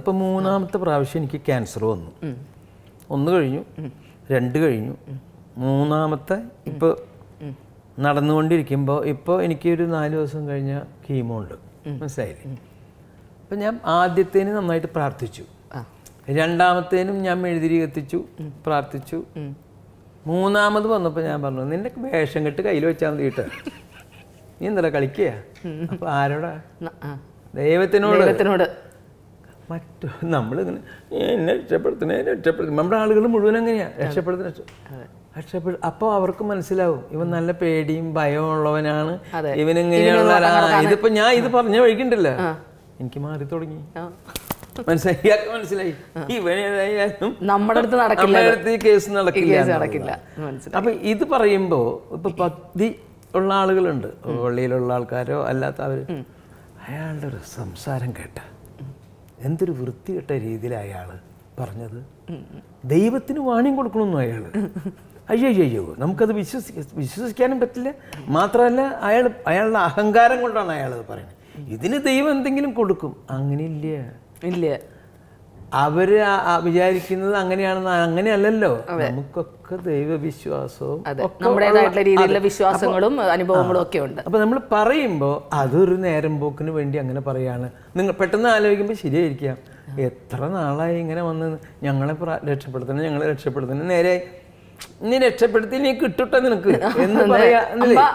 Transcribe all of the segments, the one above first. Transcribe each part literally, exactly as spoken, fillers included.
ഇപ്പം മൂന്നാമത്തെ പ്രാവശ്യം എനിക്ക് ക്യാൻസർ വന്നു. ഒന്ന് കഴിഞ്ഞു, രണ്ട് കഴിഞ്ഞു, മൂന്നാമത്തെ ഇപ്പോൾ നടന്നുകൊണ്ടിരിക്കുമ്പോൾ ഇപ്പോൾ എനിക്കൊരു നാല് ദിവസം കഴിഞ്ഞ കീമോ ഉണ്ട്. മനസ്സിലായില്ലേ? അപ്പം ഞാൻ ആദ്യത്തേന് നന്നായിട്ട് പ്രാർത്ഥിച്ചു, രണ്ടാമത്തേനും ഞാൻ മെഴുതിരി കത്തിച്ചു പ്രാർത്ഥിച്ചു, മൂന്നാമത് വന്നപ്പോൾ ഞാൻ പറഞ്ഞു നിന്റെ വേഷം കെട്ട് കയ്യിൽ വെച്ചാൽ മതി കേട്ടോ, നീ എന്താ കളിക്കുക. അപ്പം ആരോടാ? ദൈവത്തിനോട്. ദൈവത്തിനോട് മറ്റു നമ്മളിങ്ങനെ എന്നെ രക്ഷപ്പെടുത്തണേ എന്നെ രക്ഷപ്പെടുത്തണം. നമ്മുടെ ആളുകൾ മുഴുവൻ അങ്ങനെയാണ്, രക്ഷപ്പെടുത്തണ രക്ഷപ്പെടു. അപ്പോൾ അവർക്ക് മനസ്സിലാവും ഇവൻ നല്ല പേടിയും ഭയവും ഉള്ളവനാണ്, ഇവനെങ്ങനെയുള്ള. ഇതിപ്പോൾ ഞാൻ ഇത് പറഞ്ഞ വഴിക്കുണ്ടല്ല എനിക്ക് മാറി തുടങ്ങി, മനസ്സിലായി മനസ്സിലായി ഇവനേതായാലും നമ്മുടെ അടുത്ത് നടക്കില്ല, നമ്മുടെ അടുത്ത് കേസ് നടക്കില്ല. അപ്പം ഇത് പറയുമ്പോൾ ഇപ്പം പദ്ധതി ഉള്ള ആളുകളുണ്ട്, പള്ളിയിലുള്ള ആൾക്കാരോ അല്ലാത്ത അവർ, അയാളുടെ ഒരു സംസാരം കേട്ട എന്തൊരു വൃത്തികെട്ട രീതിയിലാണ് അയാൾ പറഞ്ഞത്. ദൈവത്തിന് വാണിയും കൊടുക്കണമെന്നു അയാൾ. അയ്യോ അയ്യോ നമുക്കത് വിശ്വസിക്ക വിശ്വസിക്കാനും പറ്റില്ല. മാത്രമല്ല അയാൾ അയാളുടെ അഹങ്കാരം കൊണ്ടാണ് അയാളത് പറയുന്നത്. ഇതിന് ദൈവം എന്തെങ്കിലും കൊടുക്കും, അങ്ങനെയില്ല ഇല്ല. അവർ വിചാരിക്കുന്നത് അങ്ങനെയാണെന്ന്, അങ്ങനെയല്ലല്ലോ. നമുക്കൊക്കെ ദൈവവിശ്വാസവും നമ്മുടേതായിട്ടുള്ള രീതിയിലുള്ള വിശ്വാസങ്ങളും അനുഭവങ്ങളും ഒക്കെ ഉണ്ട്. അപ്പം നമ്മൾ പറയുമ്പോൾ അതൊരു നേരം പോക്കിന് വേണ്ടി അങ്ങനെ പറയുകയാണ്. നിങ്ങൾ പെട്ടെന്ന് ആലോചിക്കുമ്പോൾ ശരിയായിരിക്കാം, എത്ര നാളായി ഇങ്ങനെ വന്ന് ഞങ്ങളെ രക്ഷപ്പെടുത്തണം ഞങ്ങളെ രക്ഷപ്പെടുത്തണം, നേരെ നീ രക്ഷപ്പെടുത്തി നീ കിട്ടുട്ടോ നിനക്ക് എന്ന് പറയാ,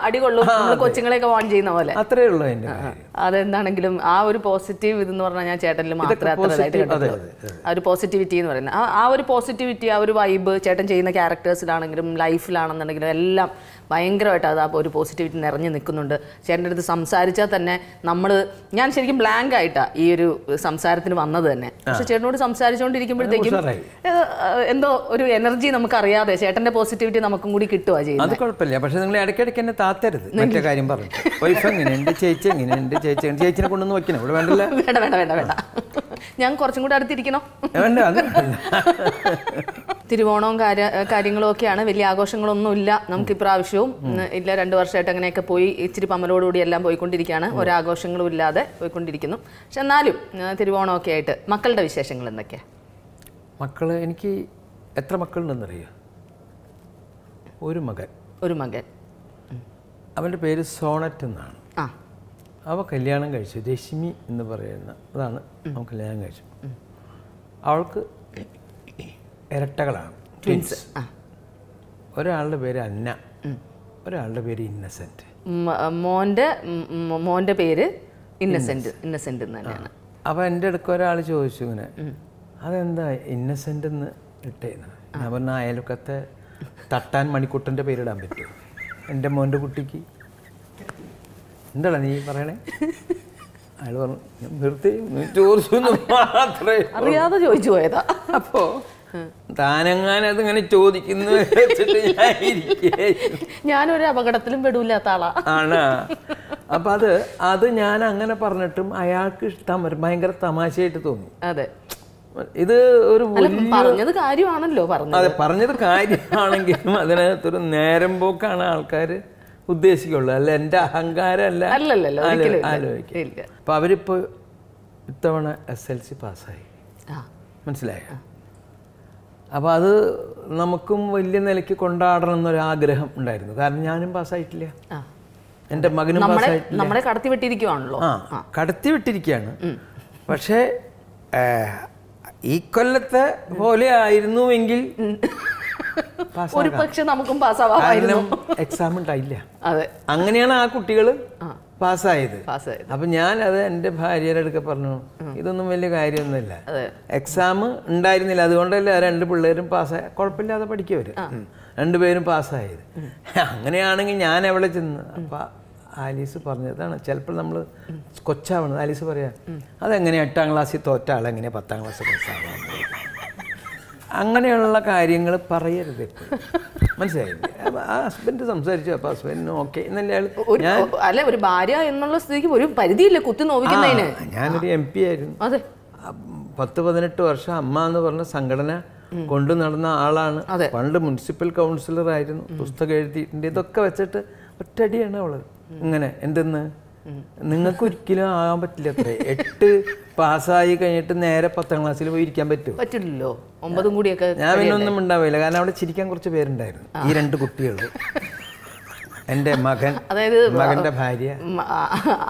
അടികൊള്ളു കൊച്ചുങ്ങളെയൊക്കെ വാൺ ചെയ്യുന്ന പോലെ. അത്രേ ഉള്ളൂ അതിന്റെ. അതെന്താണെങ്കിലും ആ ഒരു പോസിറ്റീവ് ഇതെന്ന് പറഞ്ഞാൽ ഞാൻ ചേട്ടനിൽ മാത്രമേ അത്രയായിട്ട് ആ ഒരു പോസിറ്റിവിറ്റി എന്ന് പറയുന്നത്, ആ ഒരു പോസിറ്റിവിറ്റി ആ ഒരു വൈബ് ചേട്ടൻ ചെയ്യുന്ന ക്യാരക്ടേഴ്സിലാണെങ്കിലും ലൈഫിലാണെന്നുണ്ടെങ്കിലും എല്ലാം ഭയങ്കരമായിട്ട് അത് ആ ഒരു പോസിറ്റിവിറ്റി നിറഞ്ഞു നിൽക്കുന്നുണ്ട്. ചേട്ടൻ്റെ അടുത്ത് സംസാരിച്ചാൽ തന്നെ നമ്മൾ ഞാൻ ശരിക്കും ബ്ലാങ്ക് ആയിട്ടാണ് ഈ ഒരു സംസാരത്തിന് വന്നത് തന്നെ. പക്ഷെ ചേട്ടനോട് സംസാരിച്ചുകൊണ്ടിരിക്കുമ്പോഴത്തേക്കും എന്തോ ഒരു എനർജി നമുക്കറിയാതെ ചേട്ടൻ്റെ പോസിറ്റിവിറ്റി നമുക്കും കൂടി കിട്ടുകയാണ് ചെയ്യുന്നത്. അത് കുഴപ്പമില്ല, പക്ഷെ നിങ്ങൾ ഇടയ്ക്കിടയ്ക്ക് എന്നെ താത്തരുത്. മറ്റേ കാര്യം പറഞ്ഞു വൈഫ് എങ്ങനെയുണ്ട്, ചേച്ചി എങ്ങനെയുണ്ട്, ചേച്ചി ചേച്ചിനെ കൊണ്ടൊന്ന് വയ്ക്കണം ഇവിടെ, വേണ്ടല്ലോ. വേണ്ട വേണ്ട വേണ്ട വേണ്ട, ഞാൻ കുറച്ചും കൂടെ അടുത്തിരിക്കണോ? വേണ്ട. തിരുവോണവും കാര്യ കാര്യങ്ങളും ഒക്കെയാണ്, വലിയ ആഘോഷങ്ങളൊന്നുമില്ല നമുക്ക് ഇപ്രാവശ്യവും ഇല്ല. രണ്ടു വർഷമായിട്ട് അങ്ങനെയൊക്കെ പോയി ഇച്ചിരി പമ്മലോടുകൂടി എല്ലാം പോയിക്കൊണ്ടിരിക്കുകയാണ്, ഒരാഘോഷങ്ങളും ഇല്ലാതെ പോയിക്കൊണ്ടിരിക്കുന്നു. പക്ഷെ എന്നാലും തിരുവോണമൊക്കെ ആയിട്ട് മക്കളുടെ വിശേഷങ്ങൾ എന്തൊക്കെയാണ്? മക്കൾ എനിക്ക് എത്ര മക്കളുണ്ടെന്നറിയാം? ഒരു മകൻ. ഒരു മകൻ, അവൻ്റെ പേര് സോണറ്റ് എന്നാണ്. ആ, അവ കല്യാണം കഴിച്ചു. രശ്മി എന്ന് പറയുന്ന അതാണ് അവൻ കല്യാണം കഴിച്ചു. അവൾക്ക് ഇരട്ടകളാണ്, ട്വിൻസ്. ഒരാളുടെ പേര് അന്ന, ഒരാളുടെ പേര് ഇന്നസെന്റ്. മോന്റെ മോന്റെ പേര് ഇന്നസെന്റ് ഇന്നസെന്റ് തന്നെയാണ്. അപ്പം എൻ്റെ അടുക്ക ഒരാൾ ചോദിച്ചു ഇങ്ങനെ അതെന്താ ഇന്നസെന്റ് എന്ന് ഇട്ടേന്ന്. ഞാൻ പറഞ്ഞ അയൽക്കത്തെ തട്ടാൻ മണിക്കുട്ടൻ്റെ പേരിടാൻ പറ്റുമോ എൻ്റെ മോൻ്റെ കുട്ടിക്ക്? എന്താണ് നീ പറയണേ? അയാൾ പറഞ്ഞു നിർത്തി ചോദിച്ചു മാത്രമേ അറിയാതെ ചോദിച്ചു പോയതാ. അപ്പോൾ താനെങ്ങാനത് ഇങ്ങനെ ചോദിക്കുന്നു ഞാനൊരു അപകടത്തിലും പെടൂല്ലാത്ത ആളാ ആണ്. അപ്പൊ അത് അത് ഞാൻ അങ്ങനെ പറഞ്ഞിട്ടും അയാൾക്ക് ഇഷ്ടം ഭയങ്കര തമാശയായിട്ട് തോന്നി. അതെ, ഇത് ഒരു പറഞ്ഞത് കാര്യമാണല്ലോ പറഞ്ഞത്. അതെ, പറഞ്ഞത് കാര്യമാണെങ്കിലും അതിനകത്തൊരു നേരം പോക്കാണ് ആൾക്കാർ ഉദ്ദേശിക്കുള്ളൂ, അല്ല എൻ്റെ അഹങ്കാരം അല്ല. ആലോചിക്കില്ല. അപ്പൊ അവരിപ്പോ ഇത്തവണ എസ് എൽ സി പാസ്സായി, മനസ്സിലായോ? അപ്പോൾ അത് നമുക്കും വലിയ നിലയ്ക്ക് കൊണ്ടാടണം എന്നൊരാഗ്രഹം ഉണ്ടായിരുന്നു. കാരണം ഞാനും പാസ്സായിട്ടില്ല, എൻ്റെ മകനും പാസ്സായിട്ടില്ല. നമ്മളെ കടത്തി വിട്ടിരിക്കുകയാണല്ലോ. ആ, കടത്തി വിട്ടിരിക്കുകയാണ്. പക്ഷേ ഈ കൊല്ലത്തെ പോലെ ആയിരുന്നുവെങ്കിൽ ഒരു പക്ഷെ നമുക്കും പാസ്സാവാമായിരുന്നു. എക്സാം ഉണ്ടായില്ല. അതെ, അങ്ങനെയാണ് ആ കുട്ടികൾ പാസ്സായത്. അപ്പം ഞാൻ അത് എൻ്റെ ഭാര്യയുടെ അടുക്ക പറഞ്ഞു ഇതൊന്നും വലിയ കാര്യമൊന്നുമില്ല, എക്സാം ഉണ്ടായിരുന്നില്ല, അതുകൊണ്ടല്ലേ രണ്ട് പിള്ളേരും പാസ്സായ, കുഴപ്പമില്ലാതെ പഠിക്കവർ രണ്ടുപേരും പാസ്സായത്. അങ്ങനെയാണെങ്കിൽ ഞാൻ എവിടെ ചെന്ന്? അപ്പം ആലീസ് പറഞ്ഞതാണ് ചിലപ്പോൾ നമ്മൾ കൊച്ചാവണം. ആലീസ് പറയാം അതെങ്ങനെയാണ് എട്ടാം ക്ലാസ്സിൽ തോറ്റ ആളെങ്ങനെയാണ് പത്താം ക്ലാസ്സിൽ പാസ്സാവാണ്? അങ്ങനെയുള്ള കാര്യങ്ങൾ പറയരുത്, മനസ്സിലായില്ലേ? അപ്പം ആ ഹസ്ബൻഡ് സംസാരിച്ചു. അപ്പം ഹസ്ബൻഡിന് ഓക്കെ എന്നല്ലേ അല്ല, ഒരു ഭാര്യ എന്നുള്ള സ്ഥിതിക്ക് ഒരു പരിധിയില്ല കുത്തി നോവിക്കുന്നതിന്. ഞാനൊരു എം പി ആയിരുന്നു. അതെ, പത്ത് പതിനെട്ട് വർഷം അമ്മ എന്ന് പറഞ്ഞ സംഘടന കൊണ്ടു നടന്ന ആളാണ്. പണ്ട് മുനിസിപ്പൽ കൗൺസിലർ ആയിരുന്നു, പുസ്തകം എഴുതിയിട്ടുണ്ട്. ഇതൊക്കെ വെച്ചിട്ട് ഒറ്റടിയാണ് അവള് ഇങ്ങനെ എന്തെന്ന് നിങ്ങൾക്കൊരിക്കലും ആകാൻ പറ്റില്ല. അത്രേ എട്ട് പാസ്സായി കഴിഞ്ഞിട്ട് നേരെ പത്താം ക്ലാസ്സിൽ പോയി ഇരിക്കാൻ പറ്റുമോ? പറ്റില്ലല്ലോ. ഒമ്പതും കൂടിയൊക്കെ ഞാൻ പിന്നെ ഒന്നും ഉണ്ടാവില്ല. കാരണം അവിടെ ചിരിക്കാൻ കുറച്ച് പേരുണ്ടായിരുന്നു. ഈ രണ്ട് കുട്ടികൾ, എന്റെ മകൻ, അതായത് മകന്റെ ഭാര്യ,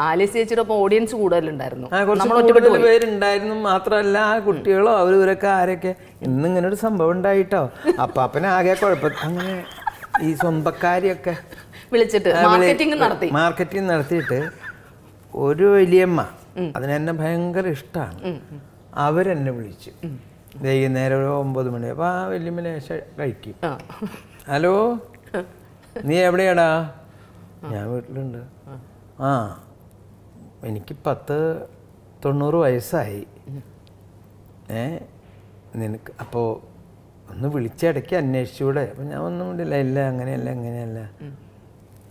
ആലീസ് ചേച്ചിയോടൊപ്പം ഓഡിയൻസ് കൂടുതലുണ്ടായിരുന്നു. കുറച്ച് പേരുണ്ടായിരുന്നു. മാത്രമല്ല ആ കുട്ടികളോ അവരിവരൊക്കെ ആരൊക്കെ ഇന്നിങ്ങനൊരു സംഭവം ഉണ്ടായിട്ടോ അപ്പാപ്പനാകെ കുഴപ്പം. അങ്ങനെ ഈ സ്വന്തക്കാരിയൊക്കെ വിളിച്ചിട്ട് മാർക്കറ്റിംഗ് നടത്തി മാർക്കറ്റിംഗ് നടത്തിയിട്ട് ഒരു വലിയമ്മ, അതിനെന്നെ ഭയങ്കര ഇഷ്ടമാണ്, അവരെന്നെ വിളിച്ചു വൈകുന്നേരം ഒരു ഒമ്പത് മണി. അപ്പം ആ വലിയമ്മ ലേശം കഴിക്കും. ഹലോ, നീ എവിടെയാടാ? ഞാൻ വീട്ടിലുണ്ട്. ആ, എനിക്ക് പത്ത് തൊണ്ണൂറ് വയസ്സായി. ഏ നിനക്ക് അപ്പോൾ ഒന്ന് വിളിച്ചിടയ്ക്ക് അന്വേഷിച്ചൂടെ? അപ്പം ഞാൻ ഒന്നും ഇല്ല ഇല്ല അങ്ങനെയല്ല എങ്ങനെയല്ല,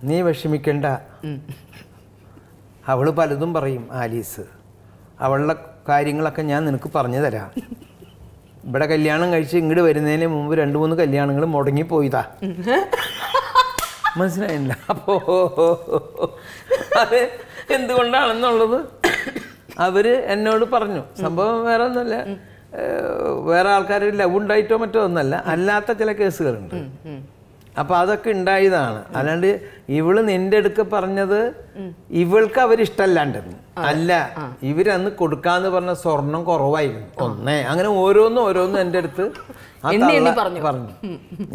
നീ വിഷമിക്കണ്ട. അവൾ പലതും പറയും ആലീസ്, അവളുടെ കാര്യങ്ങളൊക്കെ ഞാൻ നിനക്ക് പറഞ്ഞു തരാം. ഇവിടെ കല്യാണം കഴിച്ച് ഇങ്ങോട്ട് വരുന്നതിന് മുമ്പ് രണ്ട് മൂന്ന് കല്യാണങ്ങൾ മുടങ്ങിപ്പോയിതാ, മനസ്സിലായില്ല. അപ്പോ അത് എന്തുകൊണ്ടാണെന്നുള്ളത് അവര് എന്നോട് പറഞ്ഞു. സംഭവം വേറെ ഒന്നുമല്ല, വേറെ ആൾക്കാർ ലവ് ഉണ്ടായിട്ടോ മറ്റോ ഒന്നല്ല, അല്ലാത്ത ചില കേസുകളുണ്ട്. അപ്പൊ അതൊക്കെ ഉണ്ടായതാണ്. അല്ലാണ്ട് ഇവള് നിന്റെ അടുക്ക പറഞ്ഞത് ഇവൾക്ക് അവരിഷ്ടമല്ലാണ്ടെന്ന് അല്ല, ഇവരന്ന് കൊടുക്കാന്ന് പറഞ്ഞ സ്വർണം കുറവായിരുന്നു ഒന്നേ. അങ്ങനെ ഓരോന്നും ഓരോന്നും എൻ്റെ അടുത്ത് പറഞ്ഞു പറഞ്ഞു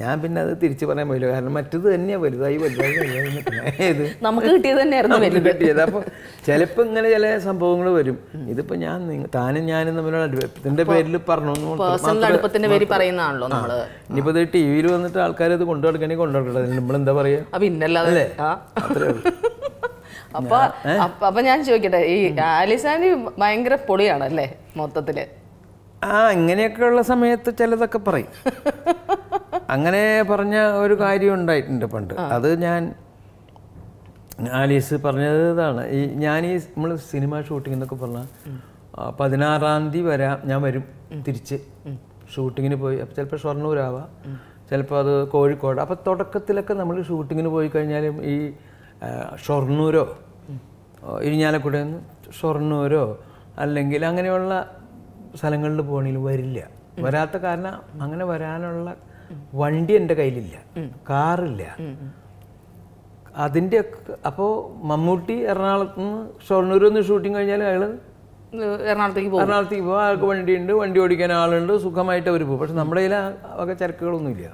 ഞാൻ പിന്നെ അത് തിരിച്ചു പറയാൻ പോയില്ല. കാരണം മറ്റത് തന്നെയാ വലുതായി വലുതായി കിട്ടിയത്. അപ്പൊ ചിലപ്പോ ഇങ്ങനെ ചില സംഭവങ്ങൾ വരും. ഇതിപ്പോ ഞാൻ താനും ഞാനും തമ്മിലുള്ള അടുപ്പത്തിന്റെ പേരിൽ പറഞ്ഞു. ഇനിയിപ്പോ ഇത് ടി വിയിൽ വന്നിട്ട് ആൾക്കാർ ഇത് കൊണ്ടു നടക്കണേ കൊണ്ടു നടക്കട്ടെ, നമ്മളെന്താ പറയാ? അല്ലേ, അത്രേ ഉള്ളൂ. അപ്പൊ അപ്പൊ ഞാൻ ചോദിക്കട്ടെ, ഈ ആലിസാനി ഭയങ്കര പൊളിയാണല്ലേ മൊത്തത്തില്? ആ, ഇങ്ങനെയൊക്കെയുള്ള സമയത്ത് ചിലതൊക്കെ പറയും. അങ്ങനെ പറഞ്ഞ ഒരു കാര്യം ഉണ്ടായിട്ടുണ്ട് പണ്ട്. അത് ഞാൻ ആലീസ് പറഞ്ഞത് ഇതാണ്, ഈ ഞാൻ ഈ നമ്മൾ സിനിമ ഷൂട്ടിംഗ് എന്നൊക്കെ പറഞ്ഞാൽ പതിനാറാം തീയതി വരാം, ഞാൻ വരും തിരിച്ച് ഷൂട്ടിങ്ങിന് പോയി. അപ്പം ചിലപ്പോൾ ഷൊർണൂരാവാം, ചിലപ്പോൾ അത് കോഴിക്കോട്. അപ്പം തുടക്കത്തിലൊക്കെ നമ്മൾ ഷൂട്ടിങ്ങിന് പോയി കഴിഞ്ഞാലും ഈ ഷൊർണൂരോ ഇരിഞ്ഞാലക്കുട ഷൊർണൂരോ അല്ലെങ്കിൽ അങ്ങനെയുള്ള സ്ഥലങ്ങളിൽ പോകണമെങ്കിൽ വരില്ല. വരാത്ത കാരണം അങ്ങനെ വരാനുള്ള വണ്ടി എൻ്റെ കയ്യിലില്ല, കാറില്ല, അതിൻ്റെ. അപ്പോൾ മമ്മൂട്ടി എറണാകുളത്ത് നിന്ന് ഷൊർണൂരിൽ നിന്ന് ഷൂട്ടിങ് കഴിഞ്ഞാൽ അയാൾ എറണാകുളത്തേക്ക് പോകും. എറണാകുളത്തേക്ക് പോകും, അയാൾക്ക് വണ്ടിയുണ്ട്, വണ്ടി ഓടിക്കാൻ ആളുണ്ട്, സുഖമായിട്ട് അവർ പോകും. പക്ഷെ നമ്മുടെ കയ്യിൽ ഒക്കെ ചരക്കുകളൊന്നുമില്ല.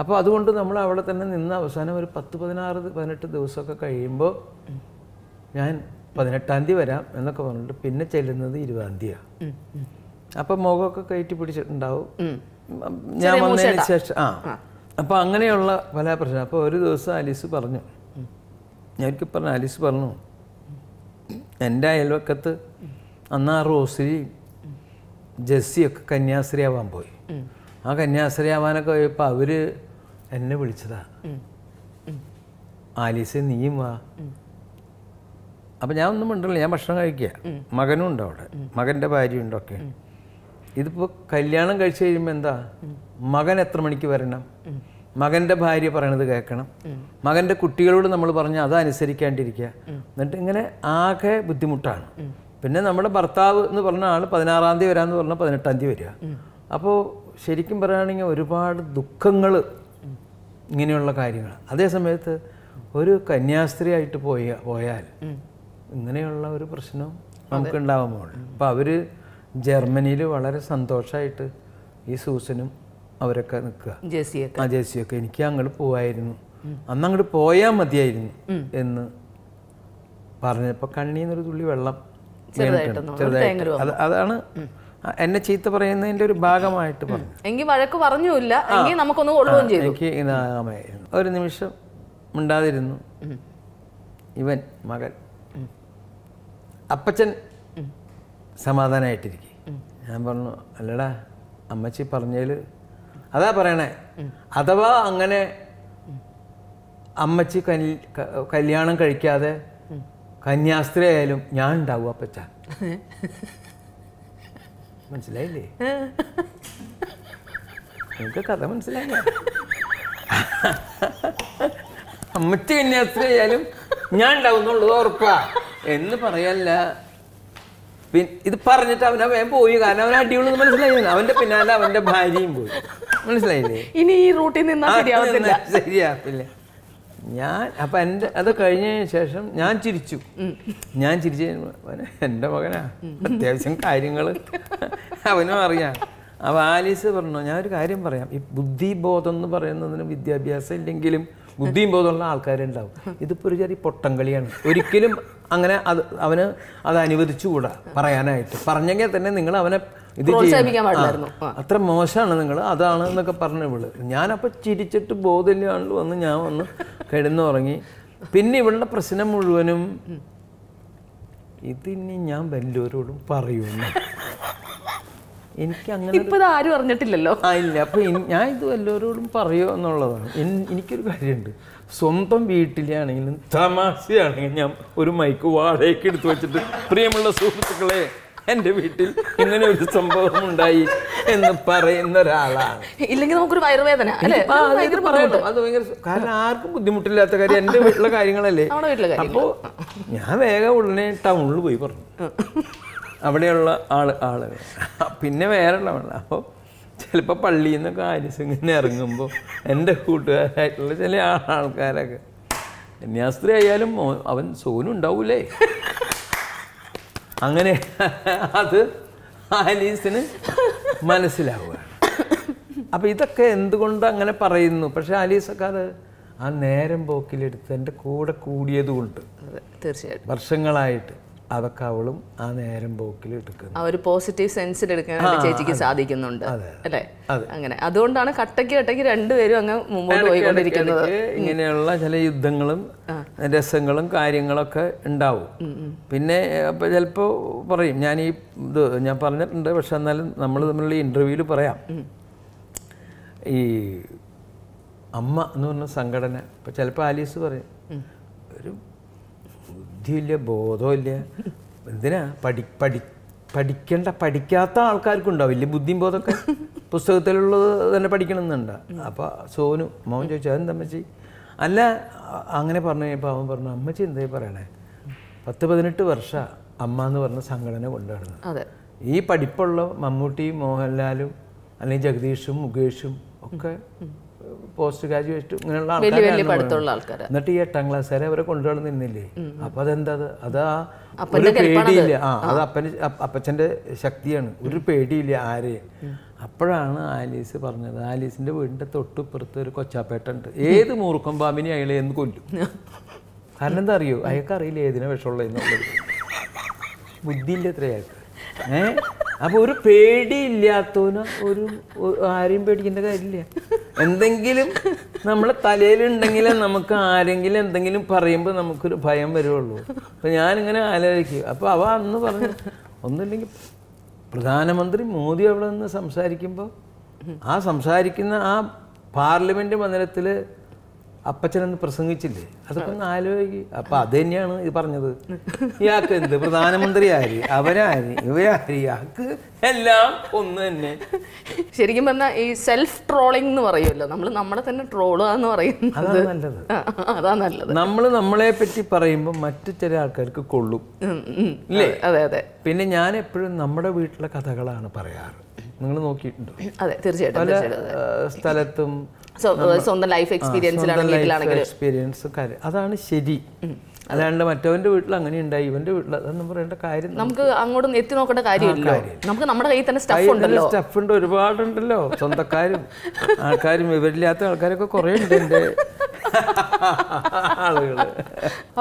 അപ്പോൾ അതുകൊണ്ട് നമ്മൾ അവിടെ തന്നെ നിന്ന് അവസാനം ഒരു പത്ത് പതിനാറ് പതിനെട്ട് ദിവസമൊക്കെ കഴിയുമ്പോൾ ഞാൻ പതിനെട്ടാം തീയതി വരാം എന്നൊക്കെ പറഞ്ഞിട്ട് പിന്നെ ചെല്ലുന്നത് ഇരുപതാം തീയതിയാണ്. അപ്പം മുഖമൊക്കെ കയറ്റി പിടിച്ചിട്ടുണ്ടാവും ഞാൻ വന്നതിന് ശേഷം. ആ, അപ്പം അങ്ങനെയുള്ള പല പ്രശ്നം. അപ്പോൾ ഒരു ദിവസം ആലീസ് പറഞ്ഞു, ഞാനിക്ക് പറഞ്ഞു, ആലീസ് പറഞ്ഞു, എൻ്റെ അയൽവക്കത്ത് അന്ന് ആ റോസിലി ജെസ്സിയൊക്കെ കന്യാസ്ത്രീ ആവാൻ പോയി. ആ കന്യാസ്ത്രീ ആവാനൊക്കെ പോയപ്പോൾ അവർ എന്നെ വിളിച്ചതാ, ആലീസ് നീയും വാ. അപ്പം ഞാൻ ഒന്നും ഉണ്ടല്ലോ, ഞാൻ ഭക്ഷണം കഴിക്കുക, മകനും ഉണ്ട് അവിടെ, മകൻ്റെ ഭാര്യ ഉണ്ടൊക്കെ. ഇതിപ്പോൾ കല്യാണം കഴിച്ചു കഴിയുമ്പോൾ എന്താ, മകൻ എത്ര മണിക്ക് വരണം, മകൻ്റെ ഭാര്യ പറയണത് കേൾക്കണം, മകൻ്റെ കുട്ടികളോട് നമ്മൾ പറഞ്ഞാൽ അതനുസരിക്കാണ്ടിരിക്കുക, എന്നിട്ട് ഇങ്ങനെ ആകെ ബുദ്ധിമുട്ടാണ്. പിന്നെ നമ്മുടെ ഭർത്താവ് എന്ന് പറഞ്ഞ ആൾ പതിനാറാം തീയതി വരാമെന്ന് പറഞ്ഞാൽ പതിനെട്ടാം തീയതി വരിക. അപ്പോൾ ശരിക്കും പറയുകയാണെങ്കിൽ ഒരുപാട് ദുഃഖങ്ങൾ ഇങ്ങനെയുള്ള കാര്യങ്ങൾ. അതേ സമയത്ത് ഒരു കന്യാസ്ത്രീ ആയിട്ട് പോയ പോയാൽ ഇങ്ങനെയുള്ള ഒരു പ്രശ്നം നമുക്കുണ്ടാവുമ്പോൾ. അപ്പോൾ അവർ ജർമ്മനിയിൽ വളരെ സന്തോഷമായിട്ട് ഈ സൂസനും അവരൊക്കെ നിൽക്കുക, ആ ജേസിയൊക്കെ. എനിക്ക് അങ്ങോട്ട് പോവായിരുന്നു, അന്ന് അങ്ങോട്ട് പോയാൽ മതിയായിരുന്നു എന്ന് പറഞ്ഞപ്പോൾ കണ്ണീന്നൊരു തുള്ളി വെള്ളം ചെറുതായിട്ട്. അത് അതാണ് എന്നെ ചീത്ത പറയുന്നതിൻ്റെ ഒരു ഭാഗമായിട്ട് പറഞ്ഞു. എങ്കിൽ വഴക്ക് പറഞ്ഞില്ല, എനിക്ക് ഇതാകാമായിരുന്നു. ഒരു നിമിഷം ഉണ്ടാതിരുന്നു. ഇവൻ മകൻ അപ്പച്ചൻ സമാധാനമായിട്ടിരിക്കും. ഞാൻ പറഞ്ഞു, അല്ലടാ അമ്മച്ചി പറഞ്ഞതിൽ അതാ പറയണേ, അഥവാ അങ്ങനെ അമ്മച്ചി കല്യാണം കഴിക്കാതെ കന്യാസ്ത്രീ ആയാലും ഞാൻ ഉണ്ടാവും അപ്പച്ച, മനസ്സിലായില്ലേ? എനിക്ക് കഥ മനസ്സിലായില്ല. അമ്മച്ചി കന്യാസ്ത്രീ ആയാലും ഞാൻ ഉണ്ടാവുന്നുള്ളത് ഉറപ്പാ. എന്ന് പറയല്ല. ഇത് പറഞ്ഞിട്ട് അവൻ അവൻ പോയി, കാരണം അവൻ അടിയുള്ളത് മനസ്സിലായി. അവന്റെ പിന്നാലെ അവന്റെ ഭാര്യയും പോയി, മനസ്സിലായില്ലേ? ഇനി ഈ റൂട്ടിൽ നിന്നാ ശരിയാവത്തില്ല, ശരിയാവില്ല. ഞാൻ അപ്പം എൻ്റെ അത് കഴിഞ്ഞതിന് ശേഷം ഞാൻ ചിരിച്ചു. ഞാൻ ചിരിച്ചു, എൻ്റെ മകനാ, അത്യാവശ്യം കാര്യങ്ങൾ അവനും അറിയാം. അപ്പോൾ ആലീസ് പറഞ്ഞു, ഞാനൊരു കാര്യം പറയാം, ഈ ബുദ്ധിബോധം എന്ന് പറയുന്നതിന് വിദ്യാഭ്യാസം ഇല്ലെങ്കിലും ബുദ്ധിയും ബോധമുള്ള ആൾക്കാരുണ്ടാവും. ഇതിപ്പോൾ ഒരു ചെറിയ പൊട്ടം കളിയാണ്, ഒരിക്കലും അങ്ങനെ അത് അവന് അത് അനുവദിച്ചുകൂടാ പറയാനായിട്ട്. പറഞ്ഞെങ്കിൽ തന്നെ നിങ്ങൾ അവനെ ഇത് അത്ര മോശമാണ് നിങ്ങൾ, അതാണ് എന്നൊക്കെ പറഞ്ഞു ഇവള്. ഞാനപ്പോൾ ചിരിച്ചിട്ട് ബോധമില്ലാണ്ട് വന്ന് ഞാൻ വന്ന് കിടന്നുറങ്ങി. പിന്നെ ഇവളുടെ പ്രശ്നം മുഴുവനും ഇതിനി ഞാൻ വല്ലവരോടും പറയുന്നു. എനിക്ക് അങ്ങനെ ഇപ്പം ആരും അറിഞ്ഞിട്ടില്ലല്ലോ. ആ ഇല്ല. അപ്പം ഞാൻ ഇത് എല്ലാവരോടും പറയുമോ എന്നുള്ളതാണ്. എനിക്കൊരു കാര്യമുണ്ട്, സ്വന്തം വീട്ടിലാണെങ്കിലും തമാശയാണെങ്കിലും ഞാൻ ഒരു മൈക്ക് വാടകയ്ക്ക് എടുത്തു വെച്ചിട്ട്, പ്രിയമുള്ള സുഹൃത്തുക്കളെ, എൻ്റെ വീട്ടിൽ ഇങ്ങനെ ഒരു സംഭവം ഉണ്ടായി എന്ന് പറയുന്ന ഒരാളാണ്. ഇല്ലെങ്കിൽ നമുക്കൊരു വയറുവേദന, അത് ഭയങ്കര, കാരണം ആർക്കും ബുദ്ധിമുട്ടില്ലാത്ത കാര്യം എൻ്റെ വീട്ടിലെ കാര്യങ്ങളല്ലേ. അപ്പോൾ ഞാൻ വേഗം ഉടനെ ടൗണിൽ പോയി പറഞ്ഞു, അവിടെയുള്ള ആൾ ആള് പിന്നെ വേറെ ഉള്ളവള. അപ്പോൾ ചിലപ്പോൾ പള്ളിയിൽ നിന്നൊക്കെ ആരിസിങ്ങനെ ഇറങ്ങുമ്പോൾ എൻ്റെ കൂട്ടുകാരായിട്ടുള്ള ചില ആൾക്കാരൊക്കെ, കന്യാസ്ത്രീ ആയാലും അവൻ സോനുണ്ടാവൂലേ, അങ്ങനെ അത് ആലീസിന് മനസ്സിലാവുക. അപ്പം ഇതൊക്കെ എന്തുകൊണ്ട് അങ്ങനെ പറയുന്നു? പക്ഷെ ആലീസൊക്കെ അത് ആ നേരം പോക്കിലെടുത്ത് എൻ്റെ കൂടെ കൂടിയതുകൊണ്ട് തീർച്ചയായിട്ടും വർഷങ്ങളായിട്ട് അതൊക്കെ അവളും ആ നേരം പോക്കിൽ എടുക്കുന്നത്, ആ ഒരു പോസിറ്റീവ് സെൻസിൽ എടുക്കാൻ ചേച്ചിക്ക് സാധിക്കുന്നുണ്ട് അല്ലേ? അങ്ങനെ അതുകൊണ്ടാണ് കട്ടക്ക് കട്ടക്ക് രണ്ടുപേരും അങ്ങ് മുമ്പോട്ട് പോയിക്കൊണ്ടിരിക്കുന്നത്. ഇങ്ങനെയുള്ള ചില യുദ്ധങ്ങളും രസങ്ങളും കാര്യങ്ങളൊക്കെ ഉണ്ടാവും. പിന്നെ അപ്പം ചിലപ്പോൾ പറയും, ഞാൻ ഈ ഇത് ഞാൻ പറഞ്ഞിട്ടുണ്ട്, പക്ഷെ എന്നാലും നമ്മൾ തമ്മിലുള്ള ഇൻ്റർവ്യൂവിൽ പറയാം. ഈ അമ്മ എന്ന് പറഞ്ഞ സംഘടന, ഇപ്പം ചിലപ്പോൾ ആലീസ് പറയും, ഒരു ബുദ്ധിയില്ല ബോധമില്ല, എന്തിനാ പഠി പഠി പഠിക്കേണ്ട പഠിക്കാത്ത ആൾക്കാർക്കുണ്ടാവും വലിയ ബുദ്ധിയും ബോധമൊക്കെ, പുസ്തകത്തിലുള്ളത് തന്നെ പഠിക്കണമെന്നുണ്ടാ. അപ്പോൾ സോനു മോൻ ചോദിച്ചു, അതെന്തമ്മച്ചി? അല്ല അങ്ങനെ പറഞ്ഞു. ഇപ്പോൾ അവൻ പറഞ്ഞു, അമ്മച്ചി എന്തായി പറയണേ, പത്ത് പതിനെട്ട് വർഷം അമ്മ എന്ന് പറഞ്ഞ സംഘടന കൊണ്ടുവരുന്നത്, ഈ പഠിപ്പുള്ള മമ്മൂട്ടിയും മോഹൻലാലും അല്ലെങ്കിൽ ജഗദീഷും മുകേഷും ഒക്കെ പോസ്റ്റ് ഗ്രാജുവേറ്റ് ഇങ്ങനെയുള്ള ആൾക്കാർ, എന്നിട്ട് ഈ എട്ടാം ക്ലാസ് വരെ അവരെ കൊണ്ടുവരണം നിന്നില്ലേ? അപ്പം അതെന്താ? അതാ ഒരു പേടിയില്ല. ആ അത് അപ്പൻ്റെ അപ്പച്ചൻ്റെ ശക്തിയാണ്, ഒരു പേടിയില്ല ആരെയും. അപ്പോഴാണ് ആലീസ് പറഞ്ഞത്, ആലീസിൻ്റെ വീടിൻ്റെ തൊട്ടുപ്പുറത്ത് ഒരു കൊച്ചാപ്പേട്ടുണ്ട്, ഏത് മൂർഖം പാമ്പിനെ അയാളെ എന്ന് കൊല്ലും. കാരണം എന്താ അറിയോ, അയാൾക്ക് അറിയില്ല ഏതിനെ വിഷമുള്ളതെന്നുള്ളത്, ബുദ്ധിയില്ല എത്ര അയാൾക്ക്. ഏഹ് അപ്പോൾ ഒരു പേടിയില്ലാത്തവന് ഒരു ആരെയും പേടിക്കേണ്ട കാര്യമില്ല. എന്തെങ്കിലും നമ്മളെ തലയിലുണ്ടെങ്കിലേ നമുക്ക് ആരെങ്കിലും എന്തെങ്കിലും പറയുമ്പോൾ നമുക്കൊരു ഭയം വരുള്ളൂ. അപ്പം ഞാനിങ്ങനെ ആലോചിക്കും. അപ്പോൾ അവ അന്ന് പറഞ്ഞു, ഒന്നുമില്ലെങ്കിൽ പ്രധാനമന്ത്രി മോദി അവിടെ നിന്ന് സംസാരിക്കുമ്പോൾ ആ സംസാരിക്കുന്ന ആ പാർലമെൻറ്റ് മന്ദിരത്തിൽ അപ്പച്ചനൊന്ന് പ്രസംഗിച്ചില്ലേ, അതൊക്കെ ഒന്ന് ആലോചിക്കും. അപ്പം അത് തന്നെയാണ് ഇത് പറഞ്ഞത്, ഇയാൾക്ക് എന്ത് പ്രധാനമന്ത്രി ആര്, അവരാര്, ഇവരാര്, ഇയാൾക്ക് എല്ലാം ഒന്ന് തന്നെ. ശരിക്കും പറഞ്ഞാൽ ഈ സെൽഫ് ട്രോളിംഗ് എന്ന് പറയുമല്ലോ, നമ്മൾ നമ്മളെ തന്നെ ട്രോളുക എന്ന് പറയുന്നത് അതാ നല്ലത്, അതാ നല്ലത്. നമ്മൾ നമ്മളെ പറ്റി പറയുമ്പോൾ മറ്റു ചില ആൾക്കാർക്ക് കൊള്ളും ഇല്ലേ? അതെ അതെ. പിന്നെ ഞാൻ എപ്പോഴും നമ്മുടെ വീട്ടിലെ കഥകളാണ് പറയാറ്, നിങ്ങൾ നോക്കിയിട്ടുണ്ടോ? അതെ തീർച്ചയായിട്ടും. പല സ്ഥലത്തും സ്വന്തം ലൈഫ് എക്സ്പീരിയൻസിലാണ് എക്സ്പീരിയൻസ് കാര്യം, അതാണ് ശരി. അല്ലാണ്ട് മറ്റവന്റെ വീട്ടിൽ അങ്ങനെ ഉണ്ടായി ഇവന്റെ വീട്ടിൽ അതൊന്നും പറയേണ്ട കാര്യം, നമുക്ക് അങ്ങോട്ടും എത്തി നോക്കേണ്ട കാര്യമില്ല. നമുക്ക് നമ്മുടെ കയ്യിൽ തന്നെ സ്റ്റഫ് ഉണ്ടല്ലോ, സ്റ്റഫ് ഉണ്ട്, ഒരുപാടുണ്ടല്ലോ. സ്വന്തക്കാരും ആൾക്കാരും വിവരില്ലാത്ത ആൾക്കാരൊക്കെ കുറേ ഉണ്ട് എൻ്റെ ആളുകള്.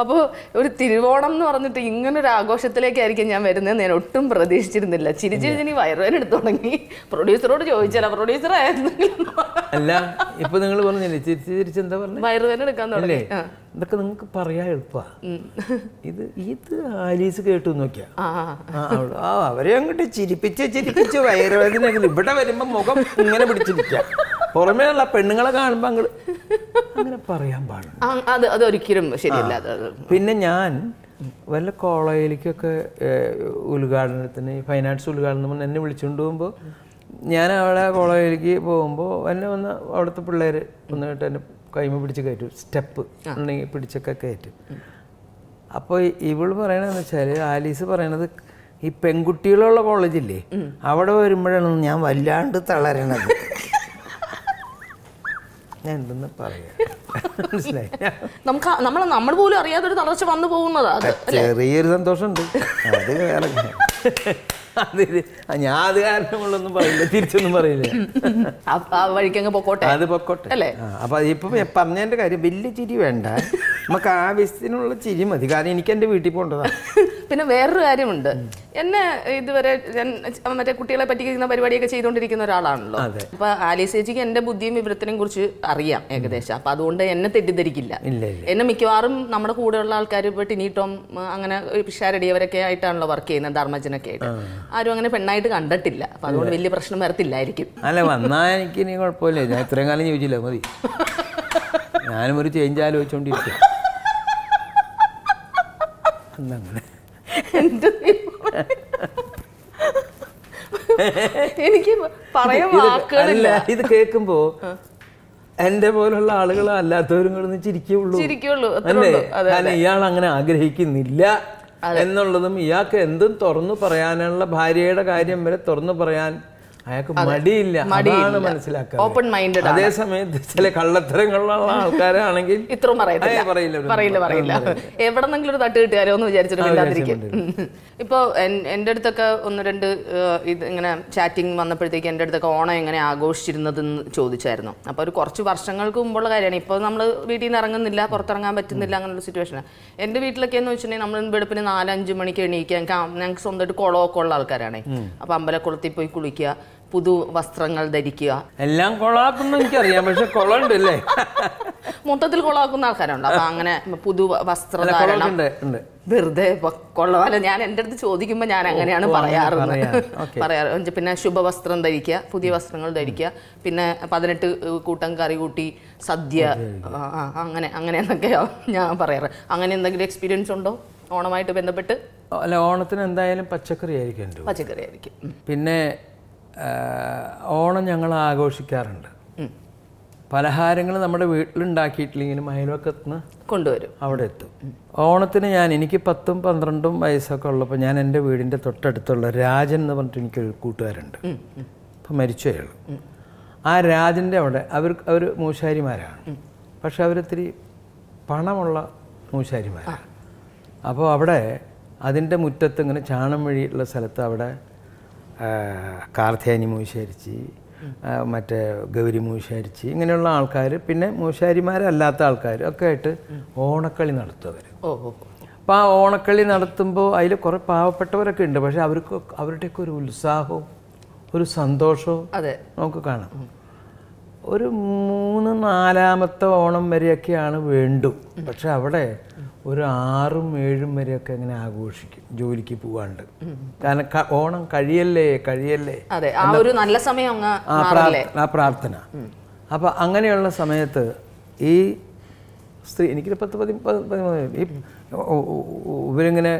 അപ്പോൾ ഒരു തിരുവോണം എന്ന് പറഞ്ഞിട്ട് ഇങ്ങനൊരു ആഘോഷത്തിലേക്കായിരിക്കും ഞാൻ വരുന്നത് ഞാൻ ഒട്ടും പ്രതീക്ഷിച്ചിരുന്നില്ല. ചിരിച്ചിരിച്ചിനി വയറുവേദന എടുത്തു തുടങ്ങി. പ്രൊഡ്യൂസറോട് ചോദിച്ചാലോ, പ്രൊഡ്യൂസർ ആയിരുന്നെങ്കിലും അല്ല, ഇപ്പൊ നിങ്ങൾ പറഞ്ഞില്ലേ ചിരിച്ച് ചിരിച്ച് എന്താ പറഞ്ഞത്, വയറുവേദന എടുക്കാൻ തുടങ്ങി. ഇതൊക്കെ നിങ്ങൾക്ക് പറയാൻ എളുപ്പമാണ്. ഇത് ഇത് ആലീസ് കേട്ടു നോക്കിയാ, ആ അവരെ അങ്ങോട്ട് ചിരിപ്പിച്ച് ചിരിപ്പിച്ച് വയറുവേദന ഇവിടെ വരുമ്പോ മുഖം ഇങ്ങനെ പിടിച്ചിരിക്കാം. പുറമേ ഉള്ള പെണ്ണുങ്ങളെ കാണുമ്പോൾ അങ്ങ് അങ്ങനെ പറയാൻ പാടില്ല. പിന്നെ ഞാൻ വല്ല കോളേജിലേക്കൊക്കെ ഉദ്ഘാടനത്തിന്, ഫൈനാൻസ് ഉദ്ഘാടനം പറഞ്ഞ് എന്നെ വിളിച്ചുകൊണ്ട് പോകുമ്പോൾ, ഞാൻ അവിടെ കോളേജിലേക്ക് പോകുമ്പോൾ എന്നെ വന്ന് അവിടുത്തെ പിള്ളേർ ഒന്നായിട്ട് എന്നെ കൈമ പിടിച്ച് കയറ്റും, സ്റ്റെപ്പ് ഉണ്ടെങ്കിൽ പിടിച്ചൊക്കെ കയറ്റും. അപ്പോൾ ഇവള് പറയുന്നത് വെച്ചാൽ ആലീസ് പറയുന്നത് ഈ പെൺകുട്ടികളുള്ള കോളേജില്ലേ അവിടെ വരുമ്പോഴാണ് ഞാൻ വല്ലാണ്ട് തളരണത്. ഞാൻ എന്തെന്ന് പറയാം മനസ്സിലായി. നമുക്ക് നമ്മൾ നമ്മൾ പോലും അറിയാതൊരു തളർച്ച വന്നു പോകുന്നതാണ്. ചെറിയൊരു സന്തോഷമുണ്ട് അത് വേറെ. ഞാൻ അത് കാരണങ്ങളൊന്നും പറയില്ല, തിരിച്ചൊന്നും പറയില്ല. വഴിക്കങ്ങ് പൊക്കോട്ടെ, അത് പൊക്കോട്ടെ അല്ലേ. അപ്പൊ ഇപ്പൊ പറഞ്ഞതിന്റെ കാര്യം വലിയ ചിരി വേണ്ട, നമുക്ക് ആവശ്യത്തിനുള്ള ചിരി മതി. കാരണം എനിക്ക് എന്റെ വീട്ടിൽ പോകേണ്ടതാണ്. പിന്നെ വേറൊരു കാര്യമുണ്ട്, എന്നെ ഇതുവരെ മറ്റേ കുട്ടികളെ പറ്റിക്കുന്ന പരിപാടിയൊക്കെ ചെയ്തുകൊണ്ടിരിക്കുന്ന ഒരാളാണല്ലോ. അപ്പൊ ആലീസ് ചേച്ചിക്ക് എന്റെ ബുദ്ധിയും വിവരത്തിനെയും കുറിച്ച് അറിയാം ഏകദേശം. അപ്പൊ അതുകൊണ്ട് എന്നെ തെറ്റിദ്ധരിക്കില്ല. എന്നെ മിക്കവാറും നമ്മുടെ കൂടെയുള്ള ആൾക്കാർ ഇപ്പൊ ടിനിട്ടോം അങ്ങനെ പിഷാരടിയവരൊക്കെ ആയിട്ടാണല്ലോ വർക്ക് ചെയ്യുന്നത്, ധർമ്മജനൊക്കെ ആയിട്ട്. ആരും അങ്ങനെ പെണ്ണായിട്ട് കണ്ടിട്ടില്ല. അപ്പൊ അതുകൊണ്ട് വലിയ പ്രശ്നം വരത്തില്ലായിരിക്കും. അല്ല വന്നാ എനിക്ക് ഇനി കുഴപ്പമില്ല, ഞാൻ ഇത്രയും കാലം ചോദിച്ചില്ല മതി. ഞാനും ഒരു ചേഞ്ച് ആലോചിച്ചോണ്ടിരിക്കും. എനിക്ക് പറയാൻ വാക്കുകളില്ല. ഇത് കേൾക്കുമ്പോ എന്റെ പോലുള്ള ആളുകൾ അല്ലാത്തവരും കൂടെ ചിരിക്കുള്ളൂ ചിരിക്കുള്ളൂ അല്ലേ. ഇയാൾ അങ്ങനെ ആഗ്രഹിക്കുന്നില്ല എന്നുള്ളതും ഇയാൾക്ക് എന്തും തുറന്നു പറയാനുള്ള, ഭാര്യയുടെ കാര്യം വരെ തുറന്നു പറയാൻ അയാൾക്ക് മടിയില്ല. അതാണ് മനസ്സിലാക്കുക. അതേ സമയത്ത് ചില കള്ളത്തരങ്ങളുള്ള ആൾക്കാരാണെങ്കിൽ ഇത്രയും പറയില്ല. എവിടെന്നെങ്കിലും ഒരു തട്ട് കിട്ടുകാരോ എന്ന് വിചാരിച്ചിട്ട്. ഇപ്പൊ എന്റെ അടുത്തൊക്കെ ഒന്ന് രണ്ട് ഇത് ഇങ്ങനെ ചാറ്റിങ് വന്നപ്പോഴത്തേക്ക് എന്റെ അടുത്തൊക്കെ ഓണം എങ്ങനെ ആഘോഷിച്ചിരുന്നതെന്ന് ചോദിച്ചായിരുന്നു. അപ്പൊ ഒരു കുറച്ച് വർഷങ്ങൾക്ക് മുമ്പുള്ള കാര്യമാണ്. ഇപ്പൊ നമ്മള് വീട്ടിൽ നിന്ന് ഇറങ്ങുന്നില്ല, പുറത്തിറങ്ങാൻ പറ്റുന്നില്ല, അങ്ങനെയുള്ള സിറ്റുവേഷനാണ്. എന്റെ വീട്ടിലൊക്കെ എന്ന് വെച്ചിട്ടുണ്ടെങ്കിൽ നമ്മൾ വെളുപ്പിന് നാലഞ്ച് മണിക്ക് എണീക്കാൻ, ഞങ്ങൾക്ക് സ്വന്തമായിട്ട് കുളമൊക്കെ ഉള്ള ആൾക്കാരാണ്. അപ്പൊ അമ്പലക്കുളത്തിൽ പോയി കുളിക്കുക, പുതു വസ്ത്രങ്ങൾ ധരിക്കുക, എല്ലാം കൊളാക്കുന്നു എനിക്കറിയാം. പക്ഷെ കൊളണ്ടല്ലേ മൊത്തത്തിൽ കൊളാക്കുന്ന ആൾക്കാരുണ്ട്. അപ്പൊ അങ്ങനെ പുതു വസ്ത്രധാരണം വെറുതെ കൊള്ളവല്ല. ഞാൻ എൻ്റെ അടുത്ത് ചോദിക്കുമ്പോൾ ഞാൻ അങ്ങനെയാണ് പറയാറുള്ളത് പറയാറ് പിന്നെ ശുഭവസ്ത്രം ധരിക്കുക, പുതിയ വസ്ത്രങ്ങൾ ധരിക്കുക, പിന്നെ പതിനെട്ട് കൂട്ടം കറി കൂട്ടി സദ്യ, അങ്ങനെ അങ്ങനെ എന്നൊക്കെയാണ് ഞാൻ പറയാറ്. അങ്ങനെ എന്തെങ്കിലും എക്സ്പീരിയൻസ് ഉണ്ടോ ഓണമായിട്ട് ബന്ധപ്പെട്ട്? അല്ല, ഓണത്തിന് എന്തായാലും പച്ചക്കറി ആയിരിക്കും പച്ചക്കറി ആയിരിക്കും പിന്നെ ഓണം ഞങ്ങൾ ആഘോഷിക്കാറുണ്ട്. പലഹാരങ്ങൾ നമ്മുടെ വീട്ടിലുണ്ടാക്കിയിട്ടില്ലെങ്കിലും അയൽവക്കത്തുനിന്ന് കൊണ്ടുവരും, അവിടെ എത്തും. ഓണത്തിന് ഞാൻ എനിക്ക് പത്തും പന്ത്രണ്ടും വയസ്സൊക്കെ ഉള്ളപ്പോൾ ഞാൻ എൻ്റെ വീടിൻ്റെ തൊട്ടടുത്തുള്ള രാജൻ എന്ന് പറഞ്ഞിട്ട് എനിക്കൊരു കൂട്ടുകാരുണ്ട്, ഇപ്പം മരിച്ചു അയാൾ. ആ രാജൻ്റെ അവിടെ അവർ അവർ മൂശാരിമാരാണ്, പക്ഷെ അവരൊത്തിരി പണമുള്ള മൂശാരിമാരാണ്. അപ്പോൾ അവിടെ അതിൻ്റെ മുറ്റത്ത് ഇങ്ങനെ ചാണം വഴിയുള്ള സ്ഥലത്ത് അവിടെ കാർത്തേനി മൂശാരിച്ചി, മറ്റേ ഗൗരി മൂശാരിച്ചി, ഇങ്ങനെയുള്ള ആൾക്കാർ, പിന്നെ മൂശാരിമാരല്ലാത്ത ആൾക്കാർ ഒക്കെ ആയിട്ട് ഓണക്കളി നടത്തുന്നവർ. അപ്പോൾ ആ ഓണക്കളി നടത്തുമ്പോൾ അതിൽ കുറേ പാവപ്പെട്ടവരൊക്കെ ഉണ്ട്. പക്ഷെ അവർക്ക് അവരുടെയൊക്കെ ഒരു ഉത്സാഹവും ഒരു സന്തോഷവും നമുക്ക് കാണാം. ഒരു മൂന്ന് നാലാമത്തെ ഓണം വരെയൊക്കെയാണ് വേണ്ടു. പക്ഷെ അവിടെ ഒരു ആറും ഏഴും വരെയൊക്കെ അങ്ങനെ ആഘോഷിക്കും ജോലിക്ക് പോവാണ്ട്. കാരണം ഓണം കഴിയല്ലേ കഴിയല്ലേ ആ പ്രാർത്ഥന. അപ്പം അങ്ങനെയുള്ള സമയത്ത് ഈ സ്ത്രീ എനിക്കൊരു പത്ത് പതി പതിമൂന്ന് ഈ ഇവരിങ്ങനെ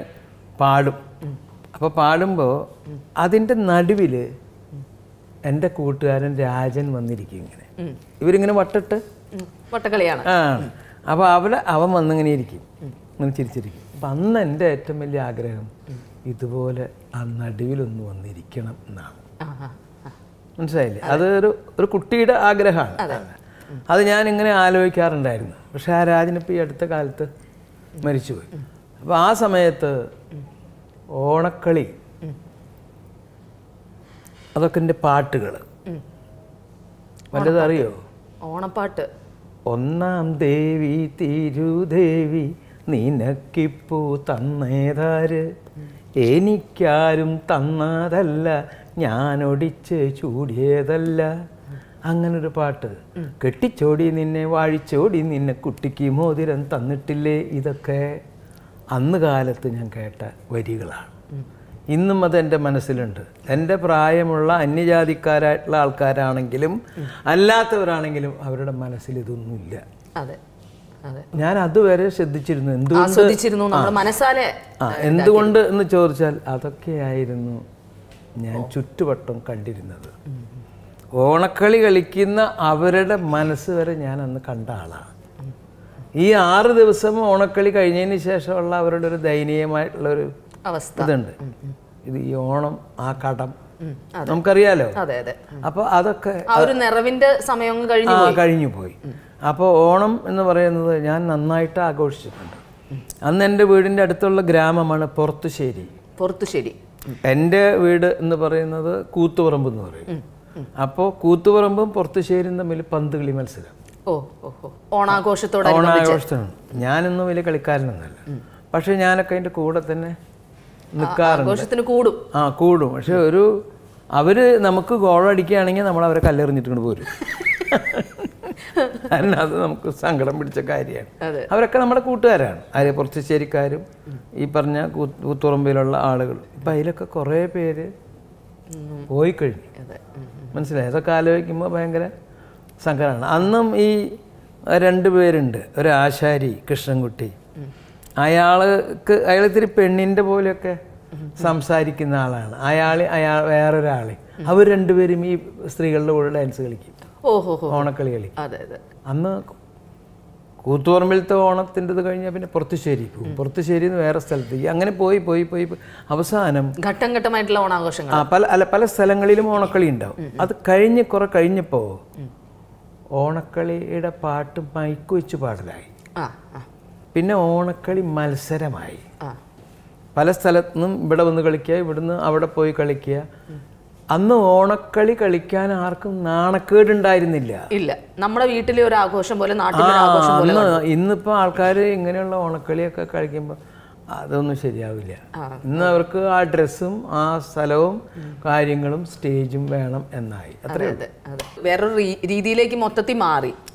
പാടും. അപ്പോൾ പാടുമ്പോൾ അതിൻ്റെ നടുവിൽ എൻ്റെ കൂട്ടുകാരൻ രാജൻ വന്നിരിക്കും. ഇങ്ങനെ ഇവരിങ്ങനെ വട്ടിട്ട് വട്ടക്കളിയാണ്. ആ അപ്പോൾ അവിടെ അവൻ വന്നിങ്ങനെ ഇരിക്കും, ഇങ്ങനെ ചിരിച്ചിരിക്കും. അപ്പം അന്ന് എൻ്റെ ഏറ്റവും വലിയ ആഗ്രഹം ഇതുപോലെ ആ നടുവിലൊന്ന് വന്നിരിക്കണം എന്നാണ്. മനസ്സിലായില്ലേ? അതൊരു ഒരു കുട്ടിയുടെ ആഗ്രഹമാണ്. അത് ഞാനിങ്ങനെ ആലോചിക്കാറുണ്ടായിരുന്നു. പക്ഷെ ആ രാജനിപ്പോൾ ഈ അടുത്ത കാലത്ത് മരിച്ചുപോയി. അപ്പോൾ ആ സമയത്ത് ഓണക്കളി അതൊക്കെ എൻ്റെ പാട്ടുകൾ വല്ലതും അറിയോ? ഓണപ്പാട്ട് ഒന്നാം ദേവി തിരുദേവി നിനക്കിപ്പൂ തന്നേതാര്, എനിക്കാരും തന്നതല്ല ഞാനൊടിച്ച് ചൂടിയതല്ല, അങ്ങനൊരു പാട്ട്. കെട്ടിച്ചോടി നിന്നെ വാഴിച്ചോടി നിന്നെ കുട്ടിക്ക് മോതിരം തന്നിട്ടില്ലേ, ഇതൊക്കെ അന്ന് കാലത്ത് ഞാൻ കേട്ട വരികളാണ്. ഇന്നും അതെൻ്റെ മനസ്സിലുണ്ട്. എൻ്റെ പ്രായമുള്ള അന്യജാതിക്കാരായിട്ടുള്ള ആൾക്കാരാണെങ്കിലും അല്ലാത്തവരാണെങ്കിലും അവരുടെ മനസ്സിൽ ഇതൊന്നുമില്ല. അതെ അതെ, ഞാൻ അതുവരെ ശ്രദ്ധിച്ചിരുന്നു. എന്തുകൊണ്ട് എന്തുകൊണ്ട് എന്ന് ചോദിച്ചാൽ അതൊക്കെയായിരുന്നു ഞാൻ ചുറ്റുവട്ടം കണ്ടിരുന്നത്. ഓണക്കളി കളിക്കുന്ന അവരുടെ മനസ്സ് വരെ ഞാൻ അന്ന് കണ്ട ആളാണ്. ഈ ആറ് ദിവസം ഓണക്കളി കഴിഞ്ഞതിന് ശേഷമുള്ള അവരുടെ ഒരു ദയനീയമായിട്ടുള്ള ഒരു അവസ്ഥ ഇതുണ്ട്. ഇത് ഈ ഓണം ആ കടം നമുക്കറിയാലോ. അപ്പോൾ അതൊക്കെ ആ ഒരു നിറവിന്റെ സമയം കഴിഞ്ഞു പോയി കഴിഞ്ഞു പോയി അപ്പോൾ ഓണം എന്ന് പറയുന്നത് ഞാൻ നന്നായിട്ട് ആഘോഷിച്ചിട്ടുണ്ട്. അന്ന് എൻ്റെ വീടിൻ്റെ അടുത്തുള്ള ഗ്രാമമാണ് പൊർത്തുശ്ശേരി. പൊർത്തുശ്ശേരി എൻ്റെ വീട് എന്ന് പറയുന്നത് കൂത്തുപറമ്പ് എന്ന് പറയും. അപ്പോൾ കൂത്തുപറമ്പും പൊർത്തുശ്ശേരിയും തമ്മിൽ പന്ത് കളി മത്സരം ഓണാഘോഷത്തോടെ ഓണാഘോഷത്തിനാണ്. ഞാനൊന്നും വലിയ കളിക്കാരനൊന്നുമല്ല, പക്ഷെ ഞാനൊക്കെ അതിൻ്റെ കൂടെ തന്നെ നിൽക്കാറുണ്ട്. കൂടും ആ കൂടും പക്ഷെ ഒരു അവർ നമുക്ക് ഗോളടിക്കുകയാണെങ്കിൽ നമ്മൾ അവരെ കല്ലെറിഞ്ഞിട്ട് കൊണ്ട് പോരും. കാരണം അത് നമുക്ക് സങ്കടം പിടിച്ച കാര്യമാണ്. അവരൊക്കെ നമ്മുടെ കൂട്ടുകാരാണ്, അതിൽ പൊർത്തുശ്ശേരിക്കാരും ഈ പറഞ്ഞ കൂത്തുപറമ്പിലുള്ള ആളുകളും. ഇപ്പം അതിലൊക്കെ കുറേ പേര് പോയി കഴിഞ്ഞു. മനസ്സിലായി? അതൊക്കെ ആലോചിക്കുമ്പോൾ ഭയങ്കര സങ്കടമാണ്. അന്നും ഈ രണ്ട് പേരുണ്ട്, ഒരു ആശാരി കൃഷ്ണൻകുട്ടി, അയാൾക്ക് അയാൾ ഇത്തിരി പെണ്ണിൻ്റെ പോലെയൊക്കെ സംസാരിക്കുന്ന ആളാണ്. അയാൾ അയാൾ വേറൊരാൾ, അവർ രണ്ടുപേരും ഈ സ്ത്രീകളുടെ കൂടെ ഡാൻസ് കളിക്കും, ഓണക്കളി കളിക്കും. അന്ന് കൂത്തുപറമ്പിലത്തെ ഓണത്തിൻ്റെത് കഴിഞ്ഞാൽ പിന്നെ പൊർത്തുശ്ശേരി പോകും, പൊർത്തുശ്ശേരി നിന്ന് വേറെ സ്ഥലത്തേക്ക്, അങ്ങനെ പോയി പോയി പോയി അവസാനം ഘട്ടം ഘട്ടമായിട്ടുള്ള ഓണാഘോഷങ്ങൾ. ആ പല അല്ല പല സ്ഥലങ്ങളിലും ഓണക്കളി ഉണ്ടാവും. അത് കഴിഞ്ഞ് കുറെ കഴിഞ്ഞപ്പോൾ ഓണക്കളിയുടെ പാട്ട് മൈക്ക് വെച്ച് പാടലായി. പിന്നെ ഓണക്കളി മത്സരമായി. പല സ്ഥലത്തു നിന്നും ഇവിടെ വന്ന് കളിക്കുക, ഇവിടുന്ന് അവിടെ പോയി കളിക്കുക. അന്ന് ഓണക്കളി കളിക്കാൻ ആർക്കും നാണക്കേടുണ്ടായിരുന്നില്ല. ഇല്ല, നമ്മുടെ വീട്ടിലെ ഒരു ആഘോഷം പോലെ നാട്ടിലെ ആഘോഷം പോലെ. ഇന്നിപ്പോൾ ആൾക്കാർ ഇങ്ങനെയുള്ള ഓണക്കളിയൊക്കെ കളിക്കുമ്പോൾ അതൊന്നും ശരിയാവില്ല. ഇന്ന് അവർക്ക് ആ ഡ്രസ്സും ആ സ്ഥലവും കാര്യങ്ങളും സ്റ്റേജും വേണം എന്നായി. അത്രേ വേറൊരു രീതിയിലേക്ക് മൊത്തത്തിൽ മാറി,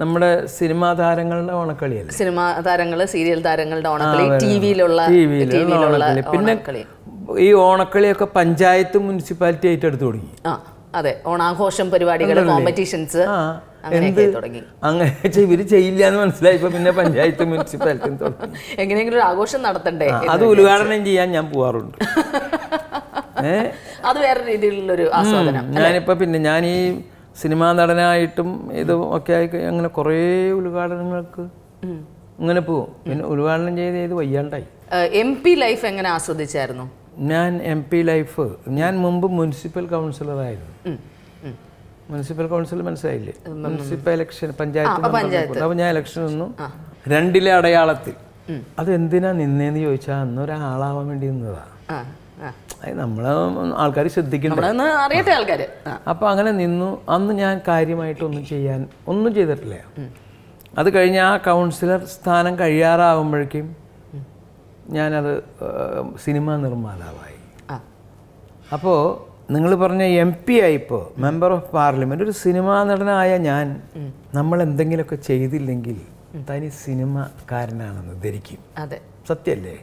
നമ്മുടെ സിനിമാ താരങ്ങളുടെ ഓണക്കളിയല്ലേ, സിനിമാ താരങ്ങള് സീരിയൽ താരങ്ങളുടെ ഓണക്കളി, ടിവിയിലുള്ള. പിന്നെ ഈ ഓണക്കളിയൊക്കെ പഞ്ചായത്ത് മുനിസിപ്പാലിറ്റി ആയിട്ട് എടുത്തു തുടങ്ങി. അതെ, ഓണാഘോഷം പരിപാടികൾ, കോമ്പറ്റീഷൻസ് അങ്ങനെ ഇവര് ചെയ്യില്ല എന്ന് മനസ്സിലായിപ്പോ പിന്നെ പഞ്ചായത്ത് മുനിസിപ്പാലിറ്റി എങ്ങനെയെങ്കിലും ഒരു ആഘോഷം നടത്തണ്ടേ, അത് ഉദ്ഘാടനം ചെയ്യാൻ ഞാൻ പോവാറുണ്ട്. അത് വേറെ രീതിയിലുള്ളൊരു ആസ്വാദനം. ഞാനിപ്പോ പിന്നെ ഞാൻ ഈ സിനിമാ നടനായിട്ടും ഇതും ഒക്കെ ആയി അങ്ങനെ കുറേ ഉദ്ഘാടനങ്ങൾക്ക് ഇങ്ങനെ പോകും. പിന്നെ ഉദ്ഘാടനം ചെയ്ത് ചെയ്ത് വയ്യാണ്ടായി. എം പി ലൈഫ് എങ്ങനെ ആസ്വദിച്ചായിരുന്നു? ഞാൻ എം പി ലൈഫ് ഞാൻ മുമ്പ് മുനിസിപ്പൽ കൗൺസിലറായിരുന്നു. മുനിസിപ്പൽ കൗൺസിൽ മനസ്സിലായില്ലേ? Municipal election, panchayat. അപ്പോൾ ഞാൻ ഇലക്ഷൻ നിന്നു രണ്ടിലെ അടയാളത്തിൽ. അതെന്തിനാ നിന്നേന്ന് ചോദിച്ചാൽ അന്നൊരാളാവാൻ വേണ്ടി നിന്നതാണ്. നമ്മള് ആൾക്കാർ ശ്രദ്ധിക്കണം അറിയട്ടെ ആൾക്കാർ. അപ്പൊ അങ്ങനെ നിന്നു. അന്ന് ഞാൻ കാര്യമായിട്ടൊന്നും ചെയ്യാൻ ഒന്നും ചെയ്തിട്ടില്ല. അത് കഴിഞ്ഞ് ആ കൗൺസിലർ സ്ഥാനം കഴിയാറാവുമ്പോഴേക്കും ഞാനത് സിനിമാ നിർമ്മാതാവായി. അപ്പോൾ നിങ്ങൾ പറഞ്ഞ എം പി ആയിപ്പോ മെമ്പർ ഓഫ് പാർലമെന്റ്, ഒരു സിനിമാ നടനായ ഞാൻ നമ്മൾ എന്തെങ്കിലുമൊക്കെ ചെയ്തില്ലെങ്കിൽ തനി സിനിമക്കാരനാണെന്ന് ധരിക്കും. സത്യല്ലേ?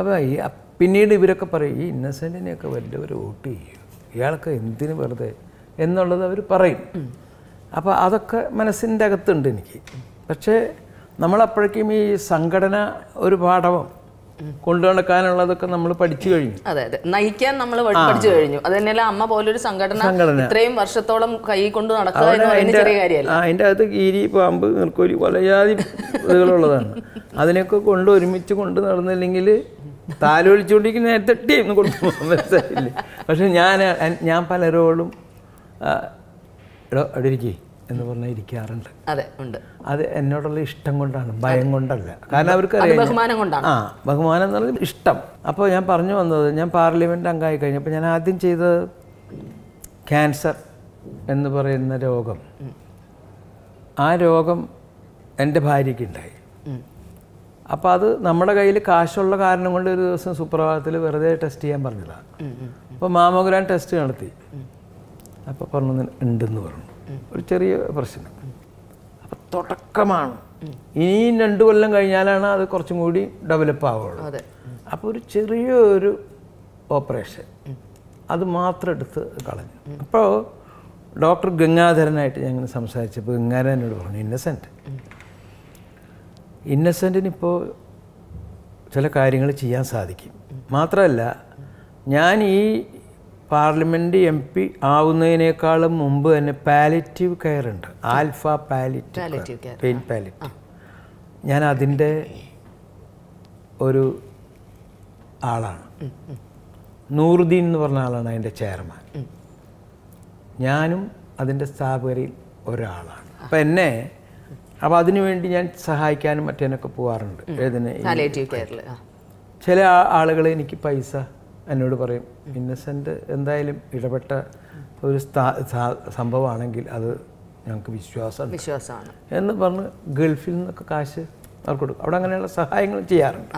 അപ്പൊ ഈ പിന്നീട് ഇവരൊക്കെ പറയും ഈ ഇന്നസെൻറ്റിനെയൊക്കെ വല്ലവർ വോട്ട് ചെയ്യും, ഇയാളൊക്കെ എന്തിനു വെറുതെ എന്നുള്ളത് അവർ പറയും. അപ്പോൾ അതൊക്കെ മനസ്സിൻ്റെ അകത്തുണ്ട് എനിക്ക്. പക്ഷേ നമ്മളപ്പോഴേക്കും ഈ സംഘടന ഒരു പാഠവും കൊണ്ടു നടക്കാനുള്ളതൊക്കെ നമ്മൾ പഠിച്ചു കഴിഞ്ഞു. അതെ അതെ, നയിക്കാൻ നമ്മൾ പഠിച്ചു കഴിഞ്ഞു. അത് തന്നെയല്ല അമ്മ പോലൊരു സംഘടന ഇത്രയും വർഷത്തോളം കൈ കൊണ്ട് നടക്കുക അതിൻ്റെ അകത്ത് കീരി, പാമ്പ്, നീർക്കോലി, പലജാതി ഇതുകളുള്ളതാണ്. അതിനൊക്കെ കൊണ്ട് ഒരുമിച്ച് കൊണ്ട് നടന്നില്ലെങ്കിൽ താലോലിച്ചുകൊണ്ടിരിക്കുന്ന നേരത്തെ ടീം കൊടുക്കും. മനസ്സിലായില്ലേ? പക്ഷെ ഞാൻ ഞാൻ പലരോടും എടോ അടിയിരിക്കേ എന്ന് പറഞ്ഞാൽ ഇരിക്കാറുണ്ട്. അതെ, ഉണ്ട്. അത് എന്നോടുള്ള ഇഷ്ടം കൊണ്ടാണ്, ഭയം കൊണ്ടല്ല. കാരണം അവർക്കറിയാം, ബഹുമാനം കൊണ്ടാണ്. ആ ബഹുമാനം എന്ന് പറഞ്ഞാൽ ഇഷ്ടം. അപ്പോൾ ഞാൻ പറഞ്ഞു വന്നത്, ഞാൻ പാർലമെൻറ്റ് അംഗമായി കഴിഞ്ഞപ്പോൾ ഞാൻ ആദ്യം ചെയ്തത് ക്യാൻസർ എന്ന് പറയുന്ന രോഗം, ആ രോഗം എൻ്റെ ഭാര്യയ്ക്കുണ്ടായി. അപ്പോൾ അത് നമ്മുടെ കയ്യിൽ കാശുള്ള കാരണം കൊണ്ട് ഒരു ദിവസം സുപ്രഭാതത്തിൽ വെറുതെ ടെസ്റ്റ് ചെയ്യാൻ പറഞ്ഞതാണ്. അപ്പോൾ മാമോഗ്രാം ടെസ്റ്റ് നടത്തി. അപ്പോൾ പറഞ്ഞു ഉണ്ടെന്ന് പറഞ്ഞു, ഒരു ചെറിയ പ്രശ്നം. അപ്പം തുടക്കമാണ്, ഇനിയും രണ്ടു കൊല്ലം കഴിഞ്ഞാലാണ് അത് കുറച്ചും കൂടി ഡെവലപ്പ് ആവുള്ളൂ. അപ്പോൾ ഒരു ചെറിയൊരു ഓപ്പറേഷൻ അത് മാത്രം എടുത്ത് കളഞ്ഞു. അപ്പോൾ ഡോക്ടർ ഗംഗാധരനായിട്ട് ഞങ്ങൾ സംസാരിച്ചപ്പോൾ ഗംഗാധരൻ എന്നോട് പറഞ്ഞു, ഇന്നസെൻ്റ് ഇന്നസെൻറ്റിനിപ്പോൾ ചില കാര്യങ്ങൾ ചെയ്യാൻ സാധിക്കും. മാത്രമല്ല ഞാൻ ഈ പാർലമെൻറ്റ് എം പി ആവുന്നതിനേക്കാളും മുമ്പ് തന്നെ പാലിറ്റീവ് കെയർ ഉണ്ട്, ആൽഫ പാലിറ്റീവ് പെയിൻ പാലിറ്റീവ്, ഞാൻ അതിൻ്റെ ഒരു ആളാണ്. നൂറുദ്ദീൻ എന്ന് പറഞ്ഞ ആളാണ് അതിൻ്റെ ചെയർമാൻ, ഞാനും അതിൻ്റെ സ്ഥാപകരിൽ ഒരാളാണ്. അപ്പം എന്നെ അപ്പോൾ അതിനുവേണ്ടി ഞാൻ സഹായിക്കാനും മറ്റേനൊക്കെ പോകാറുണ്ട്. ഏതിന് ചില ആളുകൾ എനിക്ക് പൈസ എന്നോട് പറയും, ഇന്നസെൻ്റ് എന്തായാലും ഇടപെട്ട ഒരു സംഭവമാണെങ്കിൽ അത് ഞങ്ങൾക്ക് വിശ്വാസമാണ് വിശ്വാസമാണ് എന്ന് പറഞ്ഞ് ഗൾഫിൽ നിന്നൊക്കെ കാശ് അവർക്ക് കൊടുക്കും. അവിടെ അങ്ങനെയുള്ള സഹായങ്ങൾ ചെയ്യാറുണ്ട്.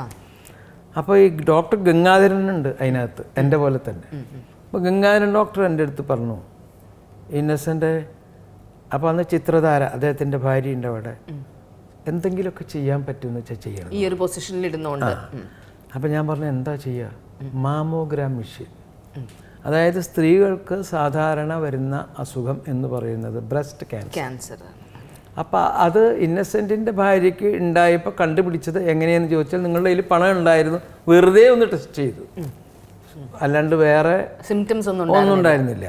അപ്പോൾ ഈ ഡോക്ടർ ഗംഗാധരനുണ്ട് അതിനകത്ത് എൻ്റെ പോലെ തന്നെ. അപ്പോൾ ഗംഗാധരൻ ഡോക്ടർ എൻ്റെ അടുത്ത് പറഞ്ഞു, ഇന്നസെൻ്റ് അപ്പോൾ അന്ന് ചിത്രധാര അദ്ദേഹത്തിൻ്റെ ഭാര്യ ഉണ്ട് അവിടെ, എന്തെങ്കിലുമൊക്കെ ചെയ്യാൻ പറ്റുമെന്ന് വെച്ചാൽ ചെയ്യണം ഈ ഒരു പൊസിഷനിൽ ഇരുന്നുകൊണ്ട്. അപ്പോൾ ഞാൻ പറഞ്ഞു എന്താ ചെയ്യുക, മാമോഗ്രാം മെഷീൻ, അതായത് സ്ത്രീകൾക്ക് സാധാരണ വരുന്ന അസുഖം എന്ന് പറയുന്നത് ബ്രസ്റ്റ് ക്യാൻസർ. അപ്പോൾ അത് ഇന്നസെൻറ്റിൻ്റെ ഭാര്യയ്ക്ക് ഉണ്ടായപ്പോൾ കണ്ടുപിടിച്ചത് എങ്ങനെയെന്ന് ചോദിച്ചാൽ, നിങ്ങളുടെ കയ്യിൽ പണം ഉണ്ടായിരുന്നു, വെറുതെ ഒന്ന് ടെസ്റ്റ് ചെയ്തു, അല്ലാണ്ട് വേറെ സിംറ്റംസ് ഒന്നും ഒന്നും ഉണ്ടായിരുന്നില്ല.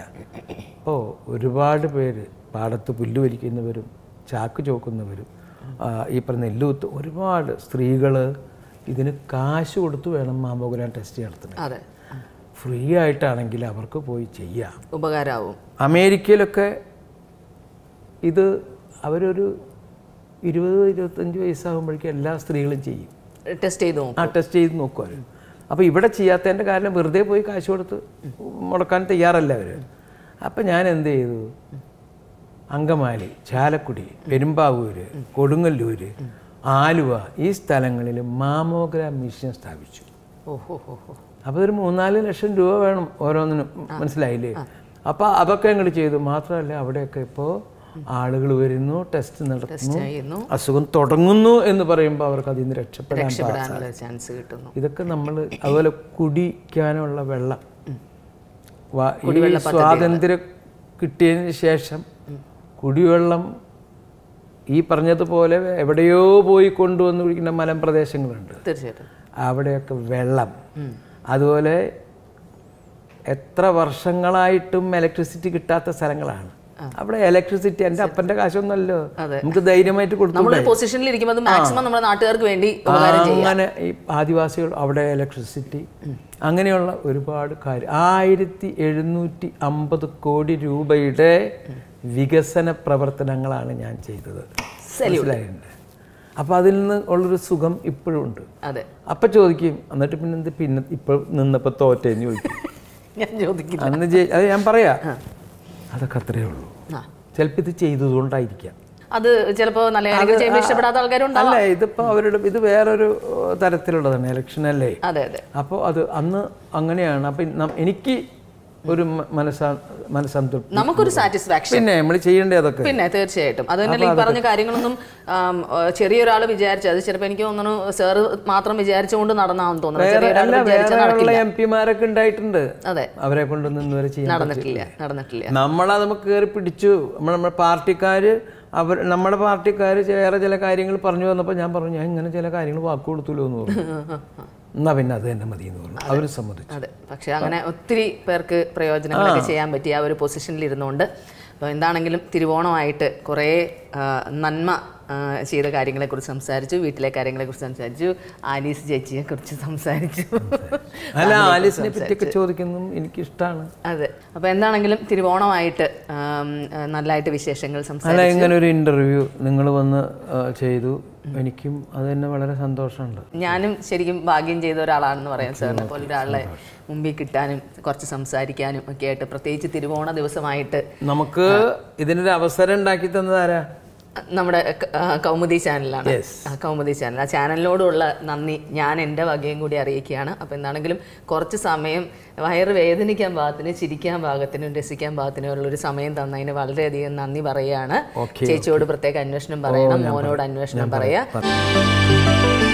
ഓ ഒരുപാട് പേര് പാടത്ത് പുല്ല് വലിക്കുന്നവരും ചാക്ക് ചോക്കുന്നവരും ഈ പറഞ്ഞ നെല്ലൂത്ത് ഒരുപാട് സ്ത്രീകൾ ഇതിന് കാശ് കൊടുത്തു വേണം മാമോഗ്രാം ടെസ്റ്റ് നടത്തുന്നത്. ഫ്രീ ആയിട്ടാണെങ്കിൽ അവർക്ക് പോയി ചെയ്യാം, ഉപകാരമാവും. അമേരിക്കയിലൊക്കെ ഇത് അവരൊരു ഇരുപത് ഇരുപത്തഞ്ച് വയസ്സാകുമ്പോഴേക്കും എല്ലാ സ്ത്രീകളും ചെയ്യും, ടെസ്റ്റ് ചെയ്ത് നോക്കും. ആ ടെസ്റ്റ് ചെയ്ത് നോക്കും അവർ. അപ്പോൾ ഇവിടെ ചെയ്യാത്തതിൻ്റെ കാരണം വെറുതെ പോയി കാശ് കൊടുത്ത് മുടക്കാൻ തയ്യാറല്ല അവർ. അപ്പം ഞാൻ എന്ത് ചെയ്തു, അങ്കമാലി, ചാലക്കുടി, പെരുമ്പാവൂർ, കൊടുങ്ങല്ലൂർ, ആലുവ ഈ സ്ഥലങ്ങളിൽ മാമോഗ്രാം മിഷൻ സ്ഥാപിച്ചു. ഓഹോ ഹോ ഹോ. അപ്പോൾ ഒരു മൂന്നാല് ലക്ഷം രൂപ വേണം ഓരോന്നിനും, മനസ്സിലായില്ലേ? അപ്പോൾ അതൊക്കെ ഞങ്ങൾ ചെയ്തു. മാത്രമല്ല അവിടെയൊക്കെ ഇപ്പോൾ ആളുകൾ വരുന്നു, ടെസ്റ്റ് നടത്തുന്നു, അസുഖം തുടങ്ങുന്നു എന്ന് പറയുമ്പോൾ അവർക്ക് അതിൽ നിന്ന് രക്ഷപ്പെടാൻ ചാൻസ് കിട്ടുന്നു. ഇതൊക്കെ നമ്മൾ അതുപോലെ കുടിക്കാനുള്ള വെള്ളം, സ്വാതന്ത്ര്യം കിട്ടിയതിന് ശേഷം കുടിവെള്ളം ഈ പറഞ്ഞതുപോലെ എവിടെയോ പോയി കൊണ്ടുവന്ന് കുടിക്കുന്ന മലമ്പ്രദേശങ്ങളുണ്ട്, തീർച്ചയായിട്ടും അവിടെയൊക്കെ വെള്ളം. അതുപോലെ എത്ര വർഷങ്ങളായിട്ടും ഇലക്ട്രിസിറ്റി കിട്ടാത്ത സ്ഥലങ്ങളാണ് അവിടെ ഇലക്ട്രിസിറ്റി. എൻ്റെ അപ്പൻ്റെ കാശൊന്നല്ലോ, നമുക്ക് ധൈര്യമായിട്ട് കൊടുക്കും. അങ്ങനെ ഈ ആദിവാസികൾ അവിടെ ഇലക്ട്രിസിറ്റി, അങ്ങനെയുള്ള ഒരുപാട് കാര്യം. ആയിരത്തി എഴുന്നൂറ്റി അമ്പത് കോടി രൂപയുടെ വികസന പ്രവർത്തനങ്ങളാണ് ഞാൻ ചെയ്തത്. അപ്പോൾ അതിൽ നിന്ന് ഉള്ളൊരു സുഖം ഇപ്പോഴും ഉണ്ട്. അപ്പം ചോദിക്കും, എന്നിട്ട് പിന്നെ പിന്നെ ഇപ്പോൾ നിന്നപ്പോൾ തോറ്റേന്ന് ചോദിക്കും. അന്ന് അത് ഞാൻ പറയാ, അതൊക്കെ അത്രയേ ഉള്ളൂ. ചിലപ്പോൾ ഇത് ചെയ്തതുകൊണ്ടായിരിക്കാം, അത് ചിലപ്പോൾ അല്ല, ഇതിപ്പോൾ അവരുടെ ഇത് വേറൊരു തരത്തിലുള്ളതാണ്, ഇലക്ഷനല്ലേ. അപ്പോൾ അത് അന്ന് അങ്ങനെയാണ്. അപ്പം എനിക്ക് ഒരു മനസ്സാ മനസ്സംതൃപ്തി, നമുക്കൊരു സാറ്റിസ്ഫാക്ഷൻ, പിന്നെ നമ്മൾ ചെയ്യേണ്ടേ അതൊക്കെ. പിന്നെ തീർച്ചയായിട്ടും അത് തന്നെ. ഈ പറഞ്ഞ കാര്യങ്ങളൊന്നും ചെറിയൊരാൾ വിചാരിച്ചത് ചിലപ്പോൾ എനിക്ക് തോന്നുന്നു സാറ് മാത്രം വിചാരിച്ചുകൊണ്ട് നടന്നാന്ന് തോന്നുന്നു. എം പിമാരൊക്കെ ഉണ്ടായിട്ടുണ്ട്, അതെ, അവരെ കൊണ്ടൊന്നും ഇന്നുവരെ ചെയ്യാൻ നടന്നിട്ടില്ല നടന്നിട്ടില്ല നമ്മളെ നമുക്ക് കയറി പിടിച്ചു. നമ്മൾ നമ്മുടെ പാർട്ടിക്കാര് അവർ നമ്മുടെ പാർട്ടിക്കാർ വേറെ ചില കാര്യങ്ങൾ പറഞ്ഞു വന്നപ്പോൾ ഞാൻ പറഞ്ഞു, ഞാൻ ഇങ്ങനെ ചില കാര്യങ്ങൾ വാക്ക് കൊടുത്തുല്ലോ എന്ന് പറഞ്ഞു, എന്നാ പിന്നെ അത് തന്നെ മതി എന്ന് പറഞ്ഞു, അവർ സമ്മതിച്ചു. അതെ, പക്ഷേ അങ്ങനെ ഒത്തിരി പേർക്ക് പ്രയോജനങ്ങളൊക്കെ ചെയ്യാൻ പറ്റിയ ആ ഒരു പൊസിഷനിൽ ഇരുന്നുകൊണ്ട്. അപ്പോൾ എന്താണെങ്കിലും തിരുവോണമായിട്ട് കുറേ നന്മ ചെയ്ത കാര്യങ്ങളെക്കുറിച്ച് സംസാരിച്ചു, വീട്ടിലെ കാര്യങ്ങളെക്കുറിച്ച് സംസാരിച്ചു, ആലീസ് ചേച്ചിയെ കുറിച്ച് സംസാരിച്ചു. അല്ല, ആലീസിനെ പറ്റിയൊക്കെ ചോദിക്കുന്നതും എനിക്കിഷ്ടമാണ്. അതെ, അപ്പോൾ എന്താണെങ്കിലും തിരുവോണമായിട്ട് നല്ലതായിട്ട് വിശേഷങ്ങൾ സംസാരിച്ചു. ഇങ്ങനെ ഒരു ഇൻ്റർവ്യൂ നിങ്ങൾ വന്ന് ചെയ്തു, എനിക്കും അത് തന്നെ വളരെ സന്തോഷമുണ്ട്. ഞാനും ശരിക്കും ഭാഗ്യം ചെയ്ത ഒരാളാണെന്ന് പറയാം, സാറിനെ പോലെ ഒരാളെ മുമ്പിൽ കിട്ടാനും കുറച്ച് സംസാരിക്കാനും ഒക്കെ ആയിട്ട്, പ്രത്യേകിച്ച് തിരുവോണ ദിവസമായിട്ട്. നമുക്ക് ഇതിനൊരു അവസരം ഉണ്ടാക്കി തന്നതാരാ? നമ്മുടെ കൗമുദി ചാനലാണ്. കൗമുദി ചാനൽ, ആ ചാനലിനോടുള്ള നന്ദി ഞാൻ എൻ്റെ വകയും കൂടി അറിയിക്കുകയാണ്. അപ്പോൾ എന്താണെങ്കിലും കുറച്ച് സമയം വയറ് വേദനിക്കാൻ ഭാഗത്തിന്, ചിരിക്കാൻ ഭാഗത്തിനും രസിക്കാൻ ഭാഗത്തിനും ഉള്ളൊരു സമയം തന്നതിന് വളരെയധികം നന്ദി പറയുകയാണ്. ചേച്ചിയോട് പ്രത്യേക അന്വേഷണം പറയണം, മോനോട് അന്വേഷണം പറയുക.